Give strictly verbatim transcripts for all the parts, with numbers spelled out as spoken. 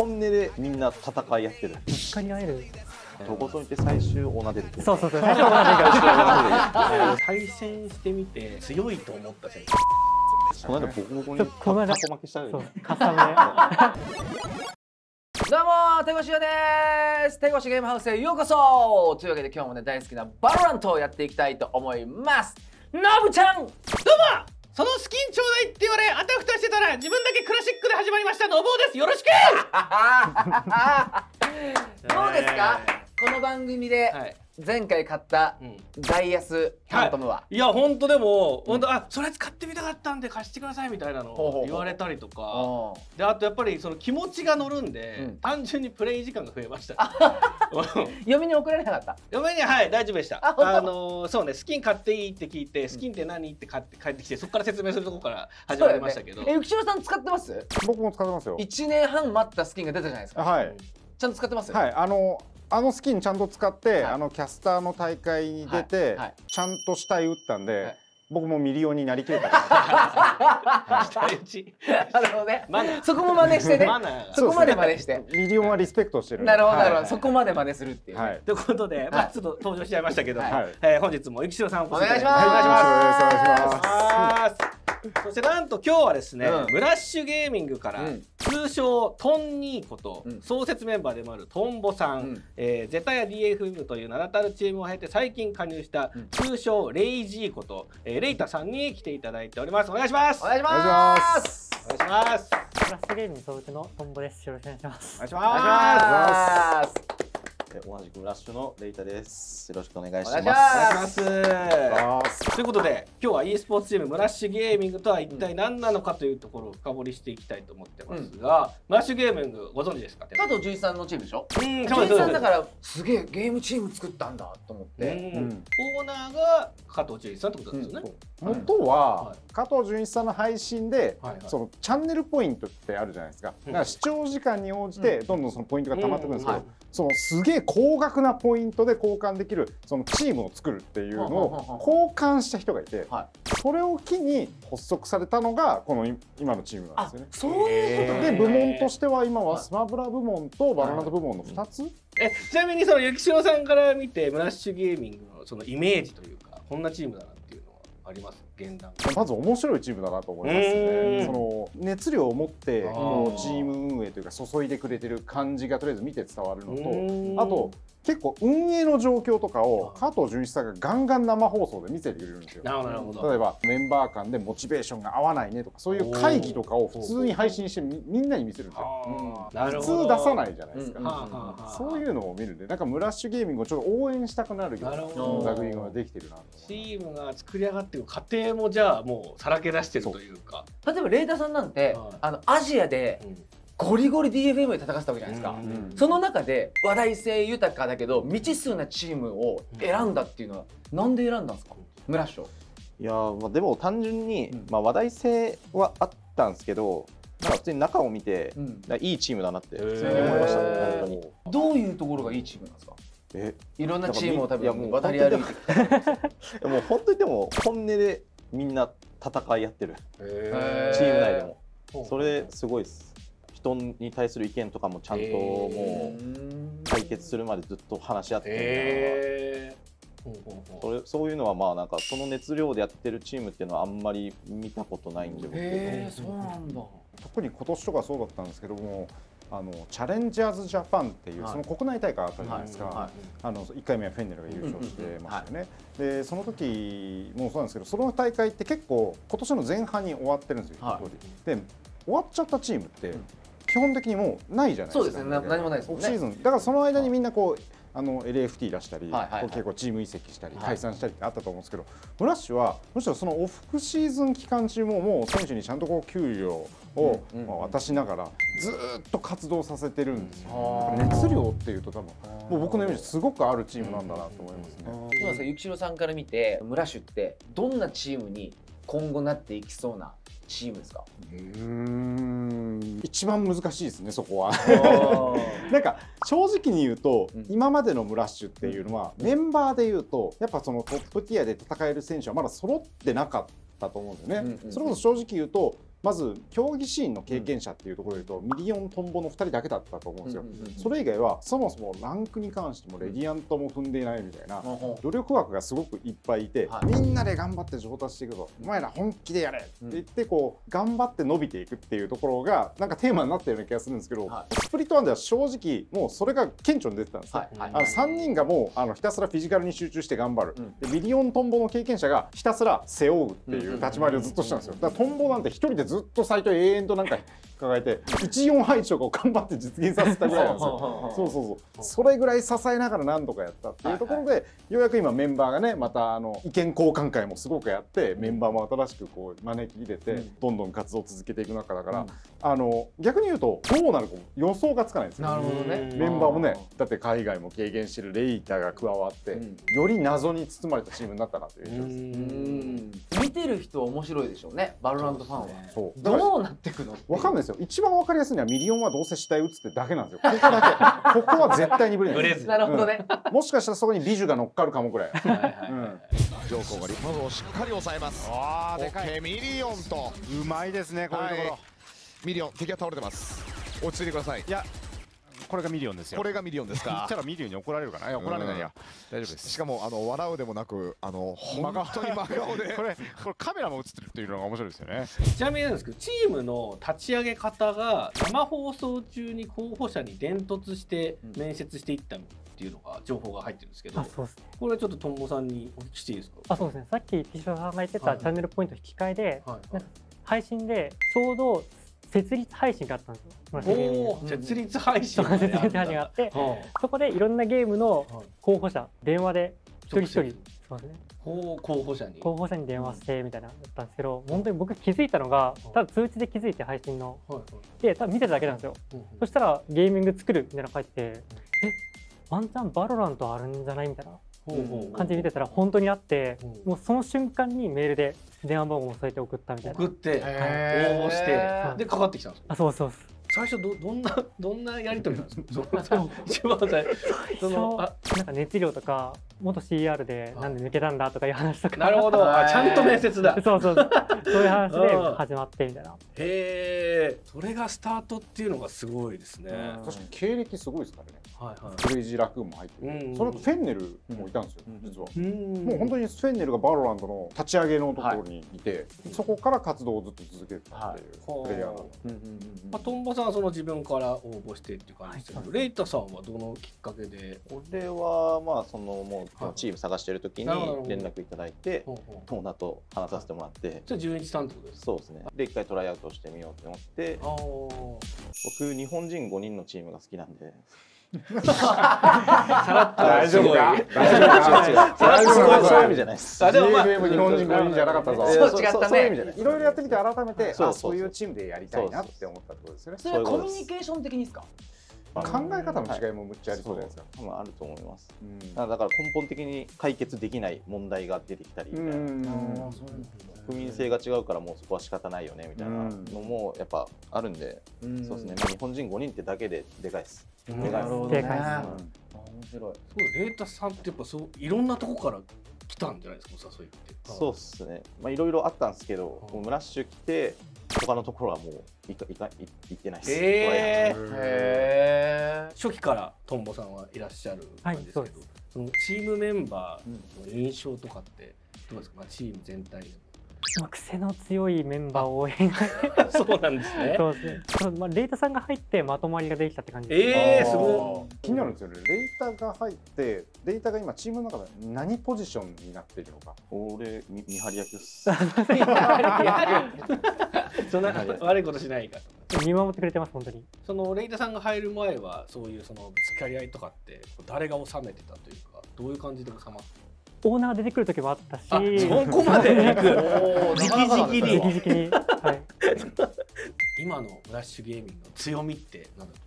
本音でみんな戦いやってる。実家に会える。とことんって最終おなでる。そうそうそう。最終おなでる。対戦してみて強いと思ったじゃん。この間ボコボコにこの間負けしたよね。どうも、手越優です。手越ゲームハウスへようこそ。というわけで今日もね大好きなバロラントをやっていきたいと思います。ノブちゃん。どうも。その資金ちょうだいって言われあたふたしてたら自分だけクラシックで始まりましたノブです。よろしく。どうですか？この番組で。はい、前回買った大安ファントムは、はい、いや本当でも本当、あ、それ使ってみたかったんで貸してくださいみたいなのを言われたりとかで、あとやっぱりその気持ちが乗るんで、うん、単純にプレイ時間が増えました、ね、嫁に送られなかった？嫁にははい大丈夫でした。あ、あのそうね、スキン買っていいって聞いてスキンって何って買って帰ってきて、そこから説明するとこから始まりましたけど、ね、え浮所さん使ってます？僕も使ってますよ。いちねんはん待ったスキンが出たじゃないですか。はい、ちゃんと使ってます？はい、あのあのスキンちゃんと使って、あのキャスターの大会に出て、ちゃんと死体打ったんで、僕もミリオンになりきれた。死体打ち。なるほどね。そこも真似してね。そこまで真似して。ミリオンはリスペクトしてる。なるほど、なるほど。そこまで真似するっていう。ということで、まあちょっと登場しちゃいましたけど、本日も浮所さんお越しいただきました。お願いします。そしてなんと今日はですね、うん、ムラッシュゲーミングから、うん、通称トンニーこと、うん、創設メンバーでもあるトンボさん、うん、えー、ゼタや ディーエフエム という名だたるチームを経て最近加入した、うん、通称レイジーこと、えー、レイタさんに来ていただいております。お願いします。お願いしますお願いします。ムラッシュゲーミング創設のトンボです。よろしくお願いします。お願いします。同じくムラッシュのレイタです。よろしくお願いします。お願いします。お願いします。ということで、今日は e スポーツチームムラッシュゲーミングとは一体何なのかというところを深掘りしていきたいと思ってますが、ムラッシュゲーミングご存知ですか？加藤純一さんのチームでしょ？純一さんだからすげえゲームチーム作ったんだと思って。オーナーが加藤純一さんってことですよね。元は加藤純一さんの配信で、そのチャンネルポイントってあるじゃないですか。だから視聴時間に応じてどんどんそのポイントが溜まってくるんですけど、そのすげえ高額なポイントで交換できるそのチームを作るっていうのを交換した人がいて、それを機に発足されたのがこの今のチームなんですよね。そういうことで部門としては今はスマブラ部門とバロラント部門のふたつ。えちなみにその浮所さんから見てムラッシュゲーミングのそのイメージというか、こんなチームだなっていうのはあります？現段まず面白いチームだなと思いますね。その熱量を持ってこうチーム運営というか注いでくれてる感じがとりあえず見て伝わるのと、あと結構運営の状況とかを加藤純一さんがガンガン生放送で見せてくれるんですよ。例えばメンバー間でモチベーションが合わないねとか、そういう会議とかを普通に配信してみんなに見せるんですよ。普通出さないじゃないですか。そういうのを見るんで、なんかムラッシュゲーミングをちょっと応援したくなるような作品ができてるなと。チームが作り上がっていく過程もじゃあもうさらけ出してるというか。例えばレイタさんなんて、はい、あのアジアでゴリゴリ ディーエフエム で戦ってたわけじゃないですか。その中で話題性豊かだけど未知数なチームを選んだっていうのは、なんで選んだんですか、ムラッシュを？いやー、まあ、でも単純に、まあ、話題性はあったんですけど、なんか普通に中を見て、うん、いいチームだなって普通に思いましたね。本当に。どういうところがいいチームなんですか？え、いろんなチームを多分渡り歩いてきた。もう本当にでも本音でみんな戦いやってる、チーム内でも。それすごいです。人に対する意見とかもちゃんともう解決するまでずっと話し合ってるみたいな、それそういうのはまあなんかその熱量でやってるチームっていうのはあんまり見たことないんで僕。へー、そうなんだ。特に今年とかそうだったんですけども、あのチャレンジャーズジャパンっていうその国内大会あったじゃないですか。あのいっかいめはフェンネルが優勝してましたよね。でその時もそうなんですけど、その大会って結構今年の前半に終わってるんですよ。はい、で終わっちゃったチームって基本的にもうないじゃないですか。そうですね、何もないですもんね、オフシーズン。だからその間にみんなこうあの エルエフティー 出したり、結構チーム移籍したり解散したりってあったと思うんですけど、ムラッシュはむしろそのオフシーズン期間中ももう選手にちゃんとこう給料を渡しながらずっと活動させてるんですよ。熱量っていうと多分もう僕のイメージすごくあるチームなんだなと思いますね。そうなんですよ。浮所さんから見てムラッシュってどんなチームに今後なっていきそうなチームですか？うーん、一番難しいですね、そこは。なんか正直に言うと、うん、今までのムラッシュっていうのは、うん、メンバーでいうとやっぱそのトップティアで戦える選手はまだ揃ってなかったと思うんですよね。それこそ正直言うとまず競技シーンの経験者っていうところでいうと、うん、ミリオントンボのふたりだけだったと思うんですよ。それ以外はそもそもランクに関してもレディアントも踏んでいないみたいな、うん、努力枠がすごくいっぱいいて、はい、みんなで頑張って上達していくぞ、お前ら本気でやれって言ってこう頑張って伸びていくっていうところがなんかテーマになったような気がするんですけど、はい、スプリットワンでは正直もうそれが顕著に出てたんですね。さんにんがもうあのひたすらフィジカルに集中して頑張る、うん、でミリオントンボの経験者がひたすら背負うっていう立ち回りをずっとしたんですよ。だからトンボなんてひとりでずっとサイト永遠となんか抱えていちよん配置とかを頑張って実現させたぐらいなんですよ。そうそうそう、それぐらい支えながら何とかやったっていうところで、ようやく今メンバーがね、またあの意見交換会もすごくやって、メンバーも新しくこう招き入れてどんどん活動を続けていく中だから、あの逆に言うとどうなるか予想がつかないんですよ。なるほどね。メンバーもね、だって海外も経験してるレイターが加わってより謎に包まれたチームになったなという印象です。見てる人は面白いでしょうね、バルランドファンは。そうどうなっていくのわかんないですよ。一番わかりやすいのはミリオンはどうせ死体打つってだけなんですよ。ここだけ。ここは絶対にブレない。なるほどね。もしかしたらそこに美女が乗っかるかもくらい。上皇がリパーをしっかり抑えます。ああでかい。ミリオンとうまいですねこういうところ。ミリオン敵が倒れてます。落ち着いてください。いやこれがミリオンですよ。これがミリオンですか。言ったらミリオンに怒られるかな。怒られないや。大丈夫です。しかもあの笑うでもなく、あの本当に真顔で。これこれカメラも映ってるっていうのが面白いですよね。ちなみになんですけど、チームの立ち上げ方が生放送中に候補者に伝達して面接していったっていうのが情報が入ってるんですけど、これちょっとトンボさんにお聞きしていいですか。あ、そうですね。さっき岸田さんが言ってたチャンネルポイント引き換えで配信でちょうど設立配信があったんですよ。設立配信があって、そこでいろんなゲームの候補者電話で一人一人候補者に候補者に電話してみたいなだったんですけど、本当に僕気づいたのが、ただ通知で気づいて配信のでただ見てただけなんですよ。そしたらゲーミング作るみたいなの書いてて、えワンチャンバロラントあるんじゃないみたいな感じで見てたら本当にあって、もうその瞬間にメールで電話番号を添えて送ったみたいな。送って応募してでかかってきたんですか。そうそう。最初どどんなどんなやり取りなんですか。一番最初なんか熱量とか元 シーアール でなんで抜けたんだとかいう話とか。なるほど。ちゃんと面接だ。そうそう、そういう話で始まってみたいな。へえ、それがスタートっていうのがすごいですね。確かに経歴すごいですからね。はいはい。クレイジーラクーンも入ってる。その後フェンネルもいたんですよ実は。もう本当にフェンネルがバロランドの立ち上げのところにいて、そこから活動をずっと続けてたっていうプレイヤー。まあトンボさんはその自分から応募してっていう感じですけど、はい、レイタさんはどのきっかけで。俺はまあそのもうチーム探してる時に連絡いただいて、友達と話させてもらって。じゃあ純一さんってことですか。そうですね。で一回トライアウトしてみようと思って。僕日本人ごにんのチームが好きなんで。さらっと大丈夫か。大丈夫。そういう意味じゃないです。ディーエフエム 日本人ごにんじゃなかったぞ。そう違ったね。いろいろやってみて改めてそういうチームでやりたいなって思ったってことですよね。それはコミュニケーション的にですか。考え方の違いもむっちゃありそうじゃないですか。多分あると思います。だから根本的に解決できない問題が出てきたりみたいな。国民性が違うからもうそこは仕方ないよねみたいなのもやっぱあるんで、そうですね。日本人ごにんってだけででかいです。なるほどね。面白い。そうレイタさんってやっぱそういろんなとこから来たんじゃないですか誘いって。そうですね。まあいろいろあったんですけど、もうムラッシュ来て他のところはもう行か行か行ってないです。へえ。初期からトンボさんはいらっしゃるんですけど、そのチームメンバーの印象とかってどうですか。まあチーム全体。癖の強いメンバーを応援して。そうなんですね。そうですね。まあレイタさんが入ってまとまりができたって感じです。ええー、すごい。気になるんですよね。レイタが入って、レイタが今チームの中で何ポジションになっているのか。俺見張り役です。見張り役。そんな悪いことしないから。見守ってくれてます本当に。そのレイタさんが入る前はそういうそのぶつかり合いとかって誰が収めてたというか、どういう感じで収まって。オーナー出てくる時もあったし、そこまで行く。じきじきに。じきじきに。はい。今のフラッシュゲーミングの強みって何だと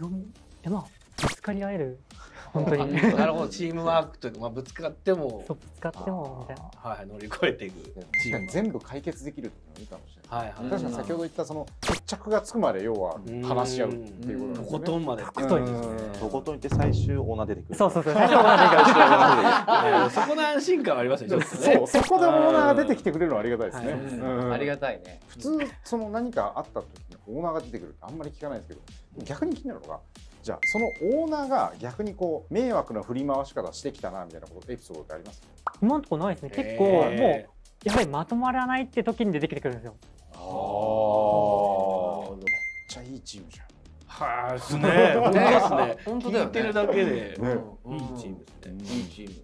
思う。強み？えまあぶつかり合える。本当に。なるほど、チームワークというか、まあぶつかっても、ぶつかってもみたいな、はい、乗り越えていく。確かに全部解決できるっていうのがいいかもしれない。はいはい。確かに先ほど言ったその決着がつくまで要は話し合うっていうこと。とことんまで。とことんです。とことんって最終女出てくる。そうそうそう。最終女出てくる。そこの安心感ありますね。そう、そこで女が出てきてくれるのはありがたいですね。ありがたいね。普通その何かあった時にオーナーが出てくるってあんまり聞かないんですけど、逆に気になるのが。じゃあそのオーナーが逆にこう迷惑な振り回し方してきたなみたいなことエピソードってありますか？今のところないですね。結構もうやっぱりまとまらないって時に出てきてくるんですよ。ああ、めっちゃいいチームじゃん。はあ、ですね。本当ですね。聞いてるだけでいいチームですね。いいチーム。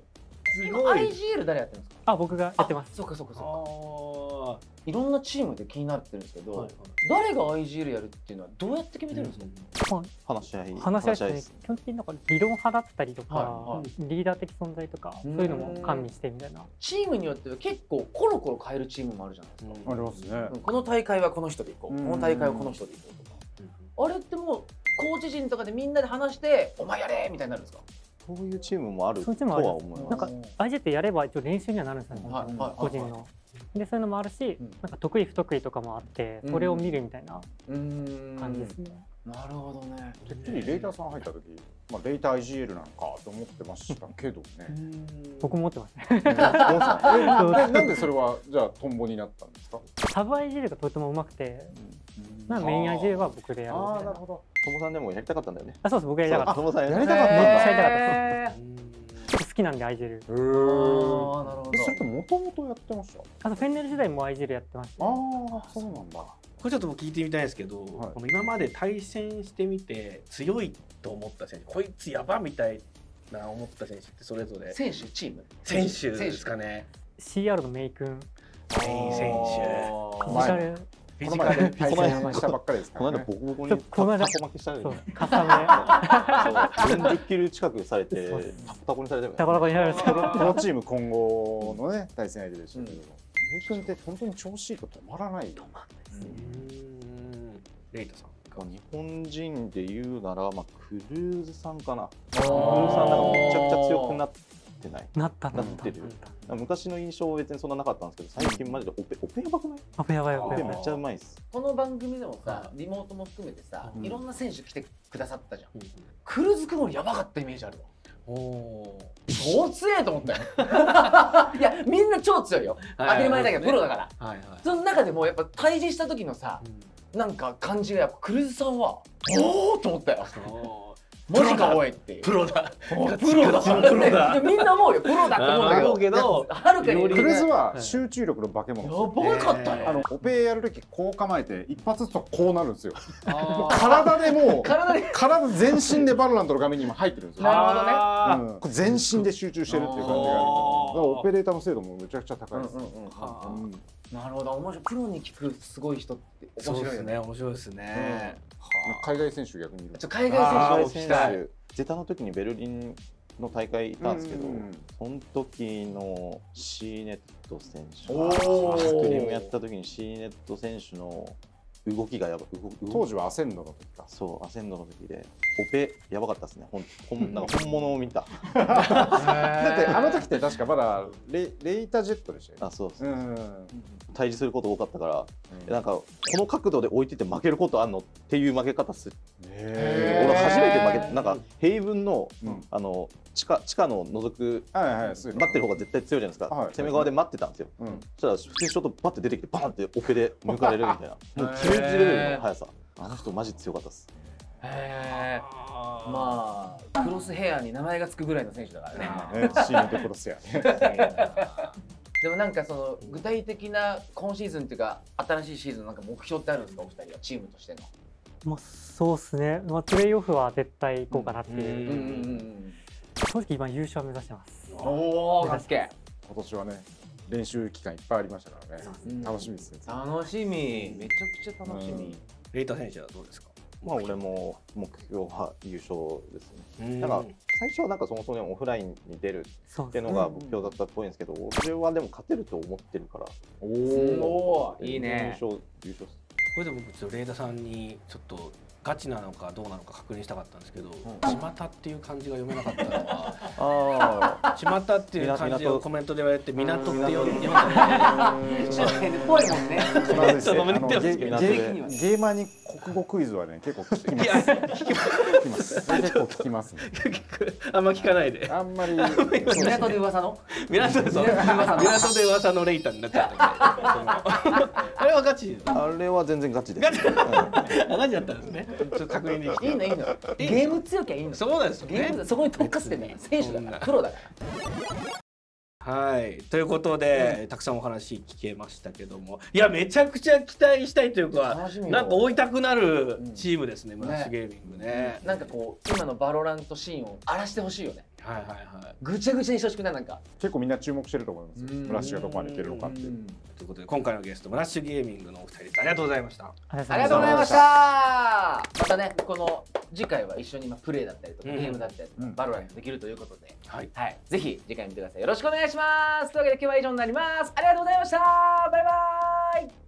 今 アイジーエル 誰やってるんですか？あ、僕がやってます。そっかそっかそっか。いろんなチームで気になってるんですけど、誰が アイジーエル やるっていうのはどうやって決めてるんですか？話し合い。話し合いですね。基本的になんか理論派だったりとか、リーダー的存在とか、そういうのも加味してみたいな。チームによっては結構コロコロ変えるチームもあるじゃないですか。ありますね。この大会はこの人でいこう、この大会はこの人でいこうとか。あれってもうコーチ陣とかでみんなで話して、お前やれみたいになるんですか？そういうチームもあるとは思います。なんか アイジーエル ってやれば一応練習にはなるんですよね。個人の。でそういうのもあるし、なんか得意不得意とかもあって、それを見るみたいな感じですね。なるほどね。てっきりレイターさん入った時、まあレイター アイジーエル なのかと思ってましたけどね。僕も持ってますね。なんでそれはじゃあトンボになったんですか？サブ アイジーエル がとても上手くて、まあメイン アイジーエル は僕でやるみたいな。トモさんでもやりたかったんだよね。あ、そうです。僕やりたかった。トモさんやりたかった。やりたかった。好きなんで アイジーエル。それってもともとやってました？あとフェンネル時代も アイジーエル やってました。ああ、そうなんだ。これちょっと聞いてみたいんですけど、この今まで対戦してみて強いと思った選手、こいつやばみたいな思った選手ってそれぞれ選手チーム選手ですかね。シーアール のメイ君。メイ選手。フィジカル。フィジカル対戦したばっかりですからね。この間ボコボコにタコ負けしたよね。よんじゅっキロ近くされてタコタコにされたよね。タコタコにされた。このチーム今後のね対戦相手でしたけど、メイ君って本当に調子いいと止まらない。止まらないですね。レイタさん。日本人で言うならまあクルーズさんかな。クルーズさんなんかめちゃくちゃ強くなってない。なったなってる。昔の印象は別にそんななかったんですけど、最近マジでオペオペやばくない？オペやばい。オペめっちゃうまいです。この番組でもさ、リモートも含めてさ、いろんな選手来てくださったじゃん。クルーズくんもやばかったイメージあるわ。おー、超強いと思ったよ。いや、みんな超強いよ。当たり前だけどプロだから。その中でもやっぱ対峙した時のさ、なんか感じがやっぱクルーズさんはおおと思ったよ。マジかおいっていう。プロだ。プロだ。みんな思うよ。プロだって思うけど、はるかに。クルーズは集中力の化け物。やばかったね。あのオペやるときこう構えて一発ずつこうなるんですよ。体でもう体全身でバロラントの画面に今入ってるんですよ。なるほどね。全身で集中してるっていう感じがある。オペレーターの精度もめちゃくちゃ高いです。なるほど、面白い。プロに聞くすごい人って面白いですね。面白いですね。海外選手逆にいる。海外選手。ゼタの時にベルリンの大会いたんですけど、その時のシーネット選手。スクリームやった時にシーネット選手の動きがやば。当時はアセンドの時か。そう、アセンドの時でオペやばかったですね。本本なんか本物を見た。だってあの時って確かまだレレイタジェットでしたよね。あ、そうです。対峙すること多かったから、うん、なんかこの角度で置いてて負けることあんのっていう負け方する。俺初めて負けて、なんか平分の、うん、あの地下地下の覗く、はいはい、そういうの待ってる方が絶対強いじゃないですか。はい、攻め側で待ってたんですよ。うん、そしたら普通にちょっとバッて出てきてバーンってオペで抜かれるみたいな。もうきゅうじゅうレベルの速さ。あの人マジ強かったです。へー、まあクロスヘアに名前がつくぐらいの選手だからね。シーンとクロスヘア。でもなんかその具体的な今シーズンっていうか新しいシーズンのなんか目標ってあるんですか、お二人はチームとしての。まあそうですね。まあプレーオフは絶対行こうかなっていう。正直今優勝目指してます。おお、かっけ。今年はね、練習期間いっぱいありましたからね。楽しみですね。楽しみ。めちゃくちゃ楽しみ。レイター選手はどうですか。まあ俺も目標は優勝ですね。だから最初はなんかそもそもオフラインに出るっていうのが目標だったっぽいんですけど、それはでも勝てると思ってるから。おお、いいね。優勝優勝。これで僕ちょっとレイタさんにちょっとガチなのかどうなのか確認したかったんですけど、巷っていう漢字が読めなかったのは、巷っていう漢字をコメントで言われて港って読んでましたね。確かにぽいもんね。ゲーマーに国語クイズはね結構聞きます。結構聞きます。あんま聞かないで。あんまり港で噂の港で噂のレイタになっちゃった。あれはガチ。あれは全然ガチです。ガチだったんですね。ちょっと確認できていいのいいのゲーム強きゃいいの。そうですね。そこに特化してね、選手だからプロだから。はい、ということでたくさんお話聞けましたけども、いやめちゃくちゃ期待したいというか、なんか追いたくなるチームですね、ムラシゲーミングね。なんかこう今のバロラントシーンを荒らしてほしいよね。はいはいはい。ぐちゃぐちゃにしてほしくないなんか。結構みんな注目してると思います。ムラッシュがどこまでいけるのかっていう。ということで今回のゲストムラッシュゲーミングのお二人です。ありがとうございました。ありがとうございました。またねこの次回は一緒にプレイだったりとかゲームだったりとかバロラントできるということで、はいはいぜひ次回見てください。よろしくお願いします。というわけで今日は以上になります。ありがとうございました。バイバイ。